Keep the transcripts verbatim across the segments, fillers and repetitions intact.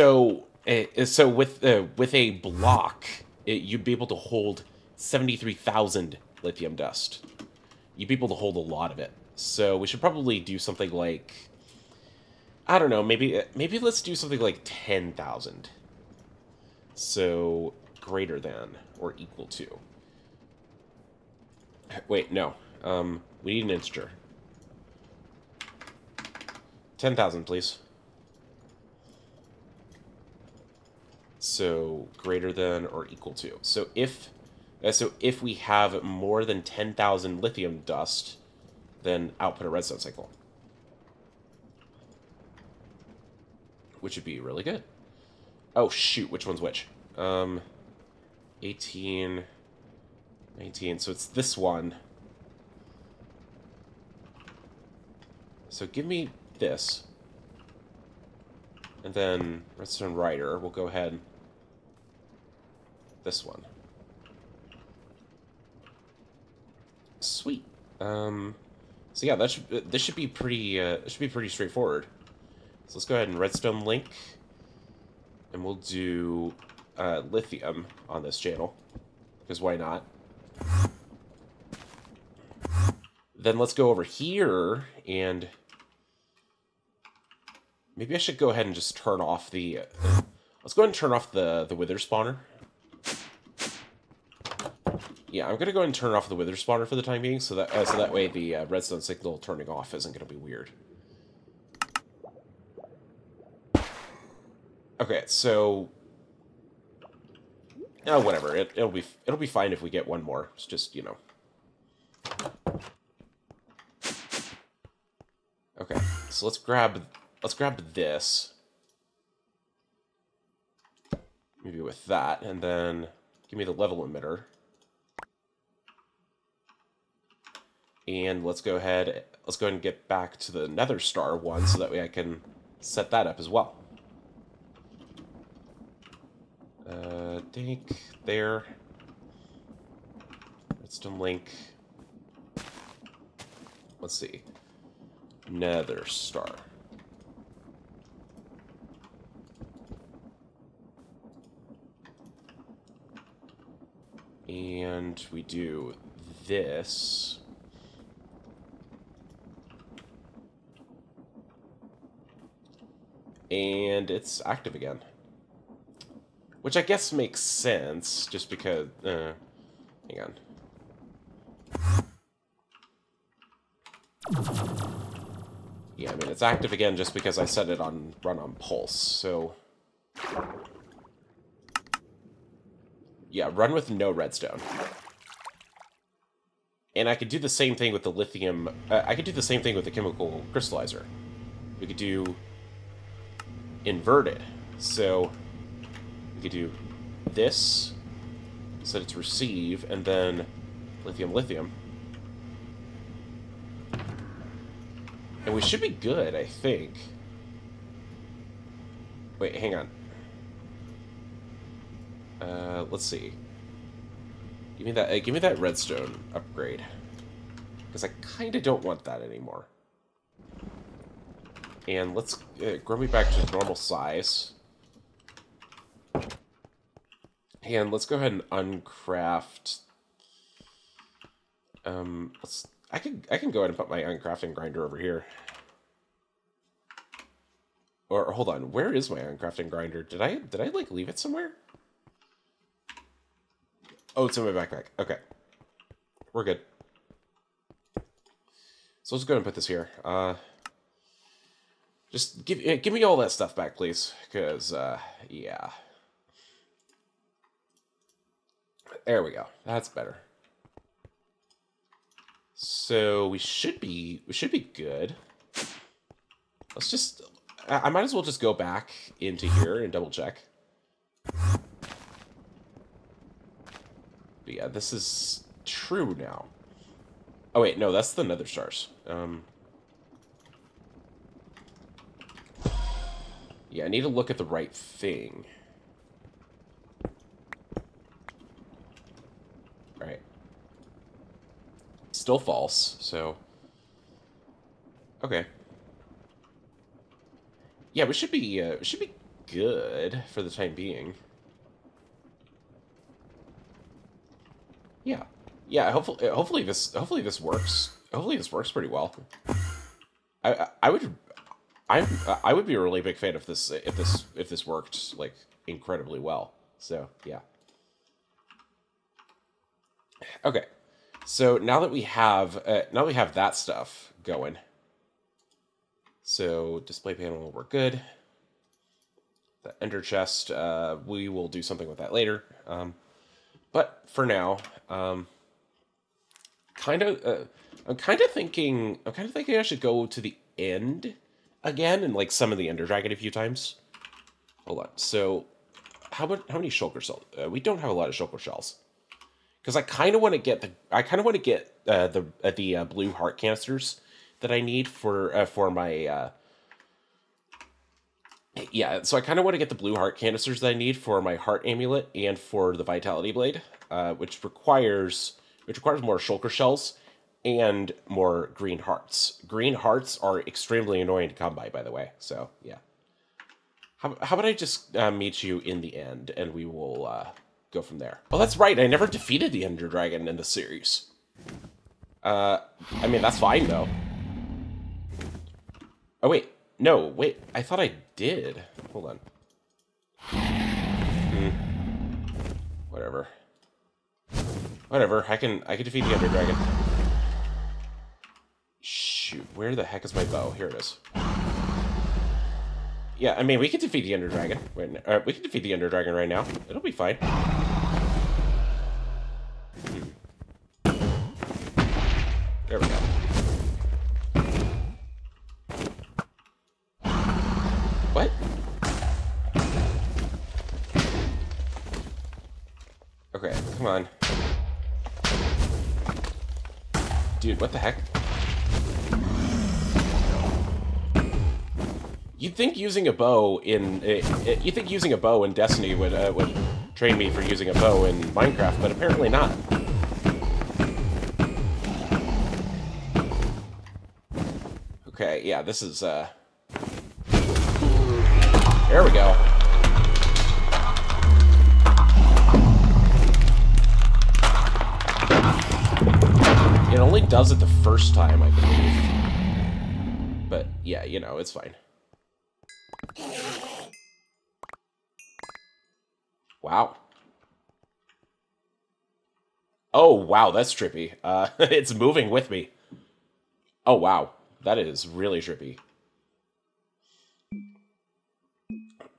So, uh, so with uh, with a block, it, you'd be able to hold seventy-three thousand lithium dust. You'd be able to hold a lot of it. So we should probably do something like, I don't know, maybe maybe let's do something like ten thousand. So greater than or equal to. Wait, no. Um, we need an integer. ten thousand, please. So greater than or equal to. So if uh, so if we have more than ten thousand lithium dust, then output a redstone cycle, which would be really good. Oh shoot, which one's which? Um, eighteen, nineteen, so it's this one. So give me this. And then redstone rider, we'll go ahead. This one. Sweet. Um, so yeah, that should, this should be pretty, uh, it should be pretty straightforward. So let's go ahead and redstone link. And we'll do uh, lithium on this channel, because why not? Then let's go over here, and maybe I should go ahead and just turn off the... Uh, let's go ahead and turn off the, the wither spawner. Yeah, I'm going to go ahead and turn off the wither spawner for the time being, so that, uh, so that way the uh, redstone signal turning off isn't going to be weird. Okay, so oh, whatever. It, it'll be it'll be fine if we get one more. It's just, you know. Okay, so let's grab let's grab this. Maybe with that, and then give me the level emitter. And let's go ahead let's go ahead and get back to the Nether Star one, so that way I can set that up as well. Uh, dink, there. Redstone link. Let's see. Nether star. And we do this. And it's active again. Which I guess makes sense, just because, uh, hang on. Yeah, I mean, it's active again just because I set it on run on pulse, so. Yeah, run with no redstone. And I could do the same thing with the lithium, uh, I could do the same thing with the chemical crystallizer. We could do inverted, so. We could do this, set it to receive, and then lithium, lithium. And we should be good, I think. Wait, hang on. Uh, let's see. Give me that, uh, give me that redstone upgrade. Because I kind of don't want that anymore. And let's uh, grow me back to normal size. And let's go ahead and uncraft. Um, let's, I can I can go ahead and put my uncrafting grinder over here. Or hold on, where is my uncrafting grinder? Did I did I like leave it somewhere? Oh, it's in my backpack. Okay, we're good. So let's go ahead and put this here. Uh, just give give me all that stuff back, please, because uh, yeah. There we go. That's better. So we should be we should be good. Let's just I might as well just go back into here and double check. But yeah, this is true now. Oh wait, no, that's the Nether Stars. Um Yeah, I need to look at the right thing. Still false, so okay. Yeah, we should be uh, we should be good for the time being. Yeah, yeah. Hopefully, hopefully this, hopefully this works. Hopefully this works pretty well. I, I, I would, I, I would be a really big fan if this, if this, if this worked like incredibly well. So yeah. Okay, so now that we have, uh, now we have that stuff going. So display panel, we're good. The ender chest, uh, we will do something with that later. Um, But for now, um, kind of, uh, I'm kind of thinking, I'm kind of thinking I should go to the end again and like summon the Ender Dragon a few times. Hold on. So, how about how many shulker shells? Uh, we don't have a lot of shulker shells, because I kind of want to get the, I kind of want to get uh, the uh, the uh, blue heart canisters that I need for uh, for my. Uh, Yeah, so I kind of want to get the blue heart canisters that I need for my heart amulet and for the vitality blade, uh, which requires which requires more shulker shells and more green hearts. Green hearts are extremely annoying to come by, by the way. So yeah, how how about I just uh, meet you in the end and we will uh, go from there. Oh, that's right, I never defeated the Ender Dragon in the series. Uh, I mean that's fine though. Oh wait. No, wait, I thought I did. Hold on. Hmm. Whatever. Whatever, I can I can defeat the Ender Dragon. Shoot, where the heck is my bow? Here it is. Yeah, I mean, we can defeat the Ender Dragon. Wait, uh, we can defeat the Ender Dragon right now. It'll be fine. Hmm. There we go. Come on. Dude, what the heck? You'd think using a bow in uh, you think using a bow in Destiny would uh, would train me for using a bow in Minecraft, but apparently not. Okay, yeah, this is uh there we go. It only does it the first time, I believe. But yeah, you know, it's fine. Wow. Oh, wow, that's trippy. Uh, it's moving with me. Oh, wow. That is really trippy.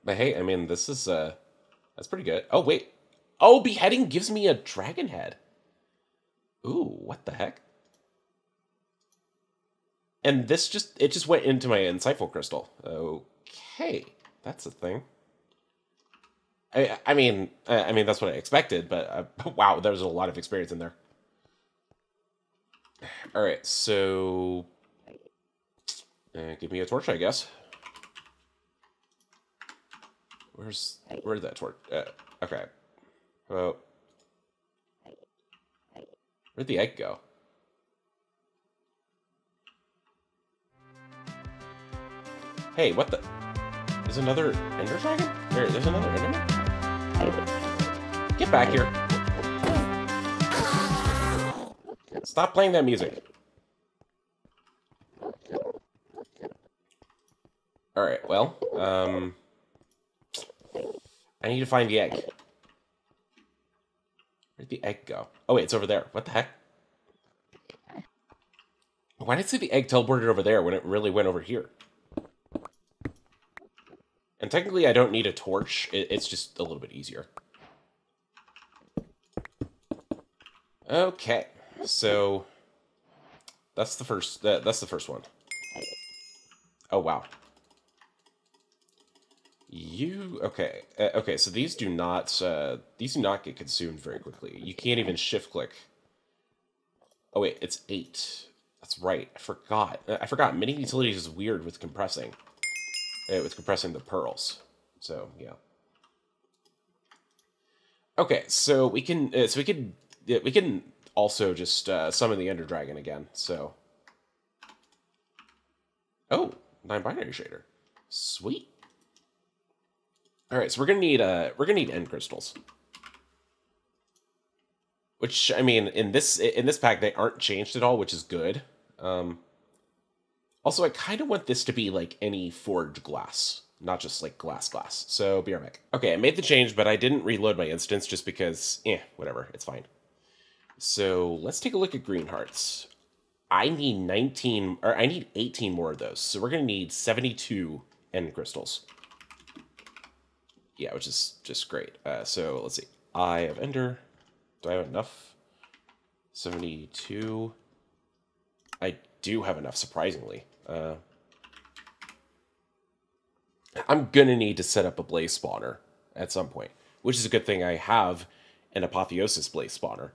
But hey, I mean, this is, uh, that's pretty good. Oh, wait. Oh, beheading gives me a dragon head. Ooh, what the heck? And this just, it just went into my insightful crystal. Okay, that's a thing. I, I mean, I, I mean, that's what I expected, but uh, wow, there was a lot of experience in there. All right, so uh, give me a torch, I guess. Where's, where's that torch? Uh, okay. Well, where'd the egg go? Hey, what the? There's another Ender Dragon? There, there's another Ender Dragon? Get back here. Stop playing that music. Alright, well, um... I need to find the egg. Where'd the egg go? Oh wait, it's over there. What the heck? Why did it say the egg teleported over there when it really went over here? And technically I don't need a torch. It's just a little bit easier. Okay, so that's the first, uh, that's the first one. Oh wow. You okay? Uh, okay, so these do not uh, these do not get consumed very quickly. You can't even shift click. Oh wait, it's eight. That's right. I forgot. I forgot. Mini utilities is weird with compressing, uh, with compressing the pearls. So yeah. Okay, so we can uh, so we can uh, we can also just uh, summon the Ender Dragon again. So oh, nine binary shader, sweet. All right, so we're gonna need uh we're gonna need end crystals. Which, I mean, in this in this pack they aren't changed at all, which is good. Um, also, I kind of want this to be like any forged glass, not just like glass glass. So be right back. Okay, I made the change, but I didn't reload my instance just because, eh, whatever, it's fine. So let's take a look at green hearts. I need nineteen, or I need eighteen more of those. So we're gonna need seventy-two end crystals. Yeah, which is just great. Uh, so let's see. Eye of Ender. Do I have enough? seventy-two. I do have enough, surprisingly. Uh, I'm gonna need to set up a blaze spawner at some point, which is a good thing I have an Apotheosis blaze spawner.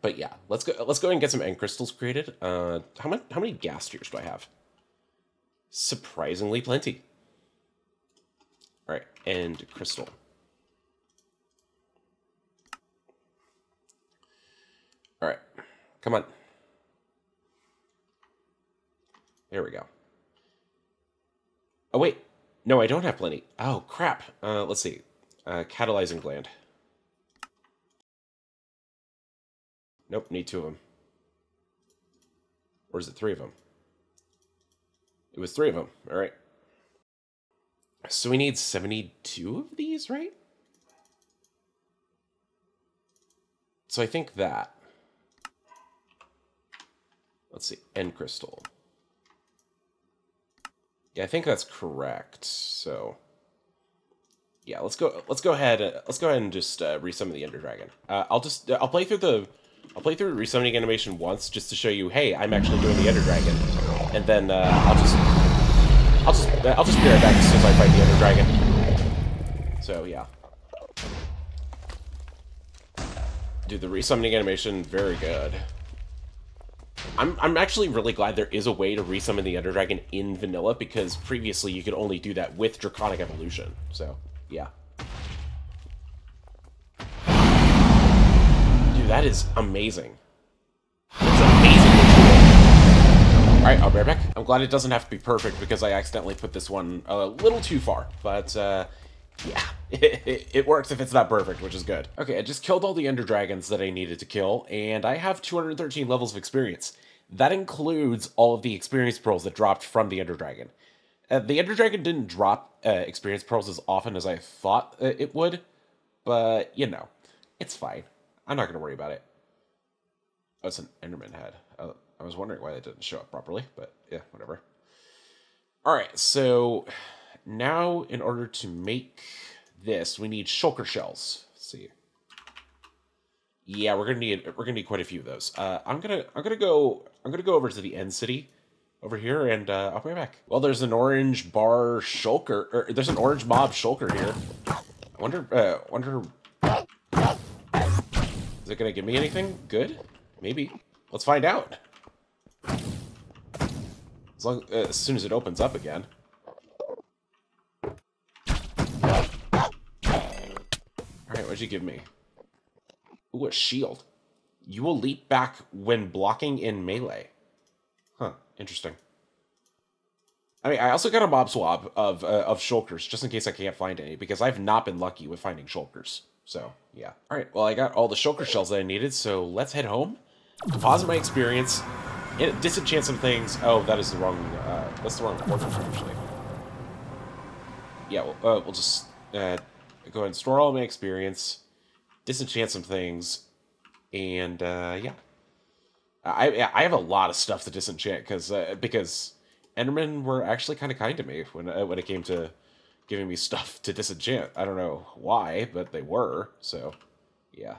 But yeah, let's go. Let's go and get some end crystals created. Uh, how much? How many gas tiers do I have? Surprisingly plenty. All right, end crystal. All right, come on. There we go. Oh wait, no, I don't have plenty. Oh crap. Uh, let's see. Uh, catalyzing gland. Nope, need two of them. Or is it three of them? It was three of them. All right. So we need seventy-two of these, right? So I think that. Let's see, end crystal. Yeah, I think that's correct. So yeah, let's go. Let's go ahead. Uh, let's go ahead and just uh, resummon the Ender Dragon. Uh, I'll just. I'll play through the. I'll play through resummoning animation once, just to show you, hey, I'm actually doing the Ender Dragon, and then uh, I'll just, I'll just, I'll just be right back as soon as I fight the Ender Dragon. So yeah, dude, the resummoning animation, very good. I'm, I'm actually really glad there is a way to resummon the Ender Dragon in vanilla, because previously you could only do that with Draconic Evolution. So yeah. That is amazing. It's amazing. Alright, I'll be right back. I'm glad it doesn't have to be perfect, because I accidentally put this one a little too far. But, uh, yeah. It, it, it works if it's not perfect, which is good. Okay, I just killed all the Ender Dragons that I needed to kill, and I have two hundred thirteen levels of experience. That includes all of the experience pearls that dropped from the Ender Dragon. Uh, the Ender Dragon didn't drop uh, experience pearls as often as I thought uh, it would, but, you know, it's fine. I'm not going to worry about it. Oh, it's an Enderman head. I, I was wondering why that didn't show up properly, but yeah, whatever. All right, so now in order to make this, we need shulker shells. Let's see. Yeah, we're gonna need we're gonna need quite a few of those. Uh, I'm gonna I'm gonna go I'm gonna go over to the end city, over here, and uh, I'll be right back. Well, there's an orange bar shulker. Or there's an orange mob shulker here. I wonder uh, wonder. Is it gonna give me anything good? Maybe. Let's find out. As long, uh, as soon as it opens up again. All right, what'd you give me? Ooh, a shield. You will leap back when blocking in melee. Huh. Interesting. I mean, I also got a mob swab of uh, of shulkers just in case I can't find any, because I've not been lucky with finding shulkers. So, yeah. All right, well, I got all the shulker shells that I needed, so let's head home. Deposit my experience. Disenchant some things. Oh, that is the wrong... Uh, that's the wrong order, actually. Yeah, well, uh, we'll just uh, go ahead and store all my experience. Disenchant some things. And, uh, yeah. I I have a lot of stuff to disenchant, cause, uh, because Endermen were actually kind of kind to me when uh, when it came to... giving me stuff to disenchant. I don't know why, but they were, so yeah.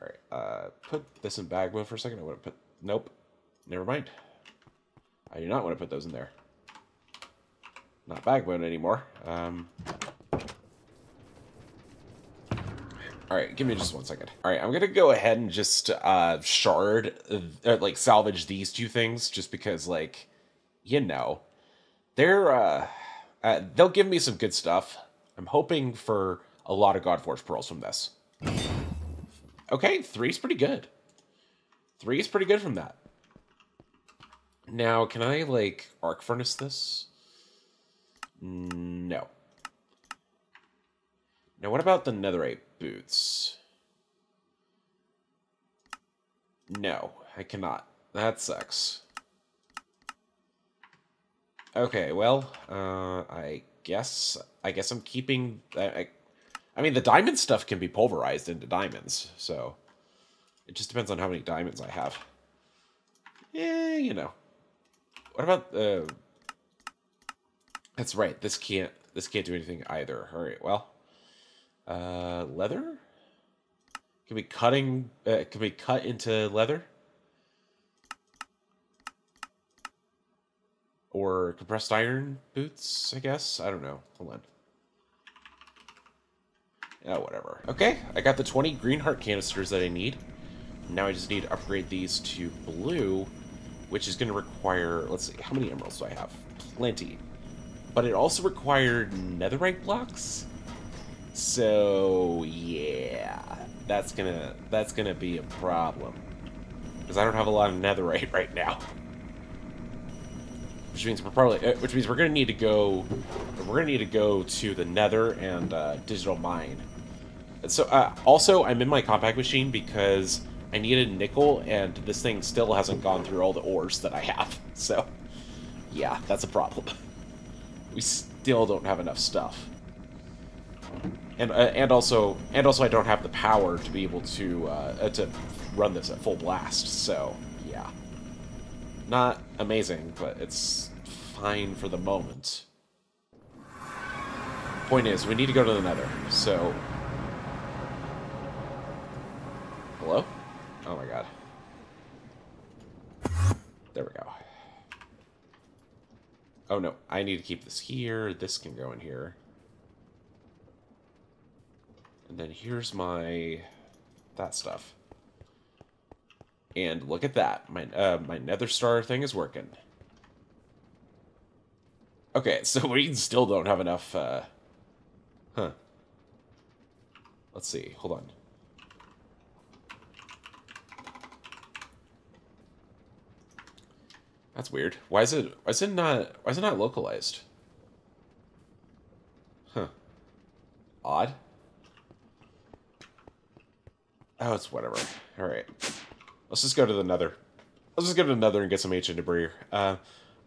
Alright, uh, put this in bag mode for a second. I want to put... Nope. Never mind. I do not want to put those in there. Not bag mode anymore. Um, Alright, give me just one second. Alright, I'm gonna go ahead and just uh, shard... Uh, like, salvage these two things, just because, like, you know. They're, uh... Uh, they'll give me some good stuff. I'm hoping for a lot of Godforged pearls from this. Okay, three's pretty good. Three is pretty good from that. Now, can I, like, arc furnace this? No. Now, what about the netherite boots? No, I cannot. That sucks. Okay, well, uh, I guess... I guess I'm keeping... I, I, I mean, the diamond stuff can be pulverized into diamonds, so... It just depends on how many diamonds I have. Eh, you know. What about... Uh, that's right, this can't... This can't do anything either. Alright, well... Uh, leather? Can we cutting... Uh, can we cut into leather? Or compressed iron boots, I guess? I don't know. Hold on. Oh, whatever. Okay, I got the twenty green heart canisters that I need. Now I just need to upgrade these to blue, which is going to require... Let's see, how many emeralds do I have? Plenty. But it also required netherite blocks? So, yeah. That's gonna, that's gonna be a problem. Because I don't have a lot of netherite right now. Which means we're probably, which means we're gonna need to go, we're gonna need to go to the Nether and uh, digital mine. And so uh, also, I'm in my compact machine because I needed nickel, and this thing still hasn't gone through all the ores that I have. So, yeah, that's a problem. We still don't have enough stuff, and uh, and also and also I don't have the power to be able to uh, to run this at full blast. So, yeah. Not amazing, but it's fine for the moment. Point is, we need to go to the Nether, so... Hello? Oh my god. There we go. Oh no, I need to keep this here, this can go in here. And then here's my... that stuff. And look at that, my uh, my nether star thing is working. Okay, so we still don't have enough, uh... Huh. Let's see, hold on. That's weird. Why is it, why is it not, why is it not localized? Huh. Odd. Oh, it's whatever. Alright. Let's just go to the Nether. Let's just go to the Nether and get some ancient debris. Uh,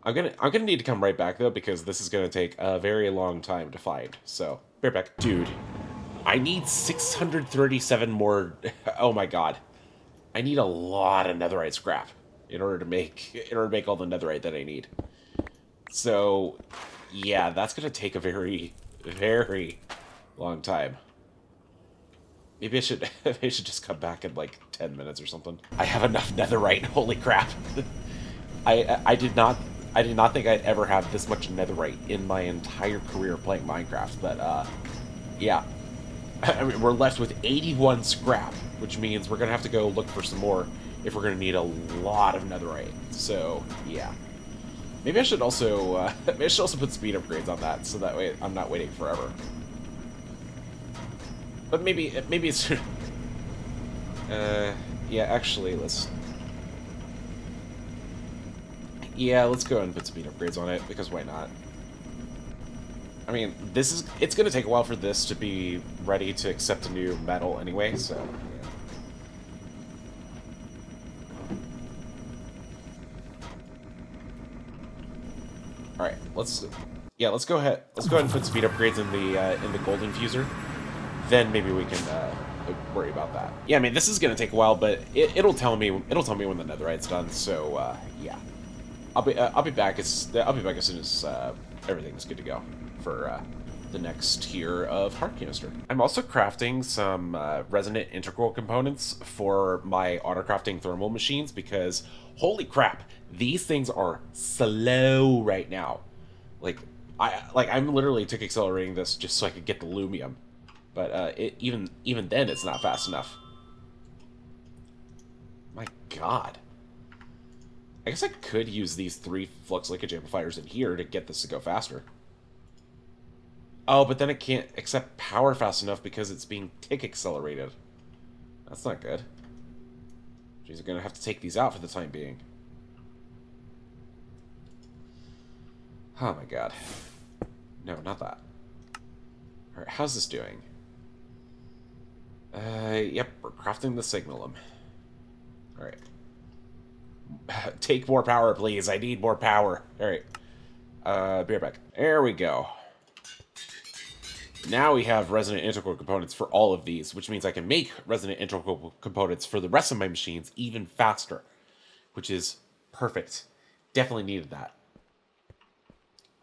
I'm gonna I'm gonna need to come right back though, because this is gonna take a very long time to find. So be right back, dude. I need six hundred thirty-seven more. Oh my god, I need a lot of netherite scrap in order to make in order to make all the netherite that I need. So yeah, that's gonna take a very very long time. Maybe I should maybe I should just come back in like ten minutes or something. I have enough netherite. Holy crap! I I did not I did not think I'd ever have this much netherite in my entire career playing Minecraft. But uh, yeah, I mean, we're left with eighty-one scrap, which means we're gonna have to go look for some more if we're gonna need a lot of netherite. So yeah, maybe I should also uh, maybe I should also put speed upgrades on that so that way I'm not waiting forever. But maybe, maybe it's... uh, yeah, actually, let's... Yeah, let's go ahead and put speed upgrades on it, because why not? I mean, this is... It's going to take a while for this to be ready to accept a new metal anyway, so... Yeah. Alright, let's... Yeah, let's go ahead... Let's go ahead and put speed upgrades in the, uh, in the gold infuser. Then maybe we can uh, worry about that. Yeah, I mean, this is gonna take a while, but it, it'll tell me it'll tell me when the netherite's done. So uh, yeah, I'll be uh, I'll be back as I'll be back as soon as uh, everything's good to go for uh, the next tier of heart canister. I'm also crafting some uh, resonant integral components for my autocrafting thermal machines because holy crap, these things are slow right now. Like I like I'm literally tick accelerating this just so I could get the lumium. But uh, it, even even then, it's not fast enough. My god. I guess I could use these three flux leakage amplifiers in here to get this to go faster. Oh, but then it can't accept power fast enough because it's being tick accelerated. That's not good. Jeez, I'm gonna have to take these out for the time being. Oh my god. No, not that. Alright, how's this doing? Uh, yep, we're crafting the signalum. Alright. Take more power, please. I need more power. Alright. Uh, be right back. There we go. Now we have resonant integral components for all of these, which means I can make resonant integral components for the rest of my machines even faster, which is perfect. Definitely needed that.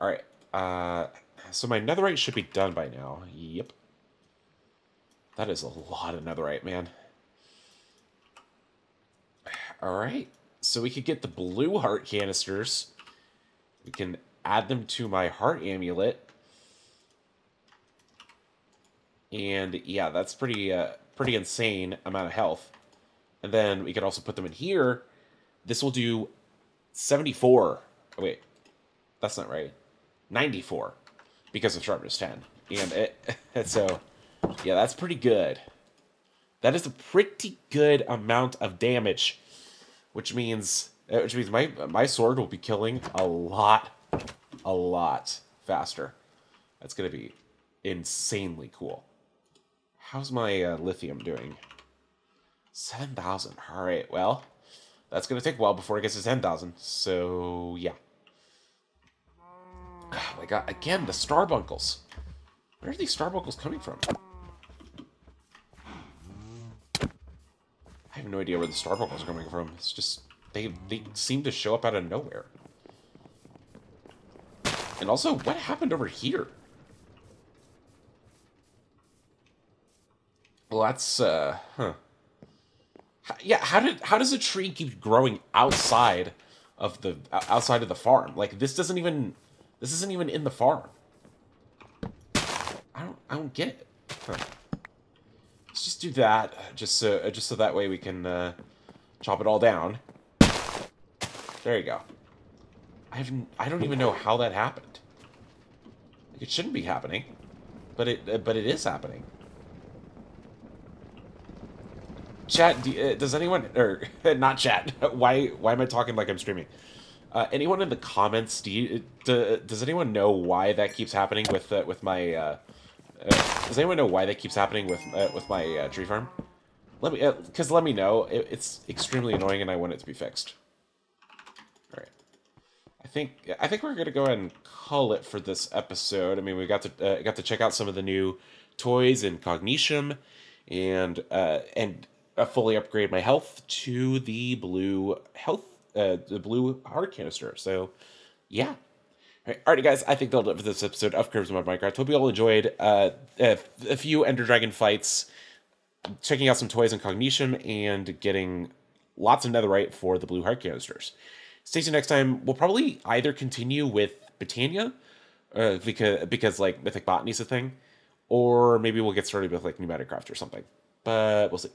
All right. Uh, so my netherite should be done by now. Yep. That is a lot of netherite, man. All right. So we could get the blue heart canisters. We can add them to my heart amulet. And yeah, that's pretty uh, pretty insane amount of health. And then we could also put them in here. This will do seventy-four. Oh, wait, that's not right. ninety-four because of sharpness ten. And it, so, yeah, that's pretty good. That is a pretty good amount of damage, which means which means my my sword will be killing a lot, a lot faster. That's gonna be insanely cool. How's my uh, lithium doing? seven thousand. All right, well, that's going to take a while before it gets to ten thousand. So, yeah. Oh, my God. Again, the starbuckles. Where are these starbuckles coming from? I have no idea where the starbuckles are coming from. It's just, they, they seem to show up out of nowhere. And also, what happened over here? Well, that's, uh, huh. Yeah, how did how does a tree keep growing outside of the outside of the farm? Like, this doesn't even this isn't even in the farm. I don't I don't get it. Huh. Let's just do that, just so just so that way we can uh, chop it all down. There you go. I haven't I don't even know how that happened. Like, it shouldn't be happening, but it but it is happening. Chat, do, uh, does anyone, or not chat, why why am I talking like I'm streaming? Uh, anyone in the comments, do you, do, does anyone know why that keeps happening with uh, with my, uh, uh, does anyone know why that keeps happening with uh, with my uh, tree farm? Let me, because uh, let me know, it, it's extremely annoying and I want it to be fixed. Alright, I think, I think we're going to go ahead and call it for this episode. I mean, we got to, uh, got to check out some of the new toys in Cognitium, and, uh, and, Uh, fully upgrade my health to the blue health, uh, the blue heart canister. So, yeah. All right, all right, guys. I think that'll do it for this episode of Kirby's Modded Minecraft. Hope you all enjoyed uh, a, a few Ender Dragon fights, checking out some toys in Cognitium, and getting lots of netherite for the blue heart canisters. Stay tuned next time. We'll probably either continue with Botania, uh, because because like Mythic Botany's a thing, or maybe we'll get started with like PneumaticCraft or something. But we'll see.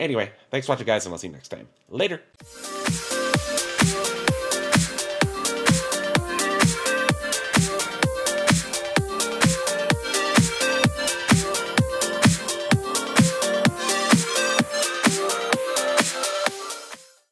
Anyway, thanks for watching, guys, and I'll see you next time. Later!